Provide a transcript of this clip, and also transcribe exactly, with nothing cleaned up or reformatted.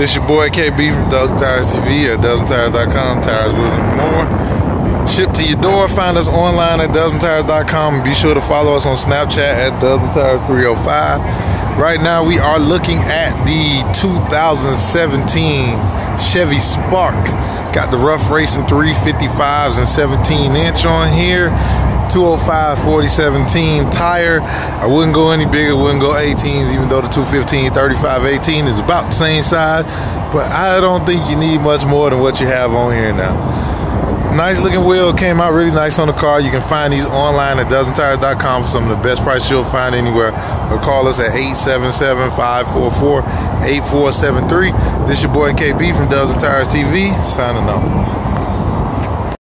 This your boy K B from Dozen Tires T V at dozen tires dot com, tires, wheels, and more. Shipped to your door. Find us online at dozen tires dot com and be sure to follow us on Snapchat at dozen tires three oh five. Right now we are looking at the two thousand seventeen Chevy Spark. Got the Ruff Racing three fifty-fives and seventeen inch on here. two oh five forty seventeen tire. I wouldn't go any bigger, wouldn't go eighteens, even though the two fifteen thirty-five eighteen is about the same size, but I don't think you need much more than what you have on here now. Nice looking wheel, came out really nice on the car. You can find these online at dozen tires dot com for some of the best price you'll find anywhere, or call us at eight seven seven, five four four, eight four seven three. This your boy K B from Dozen Tires T V, signing off.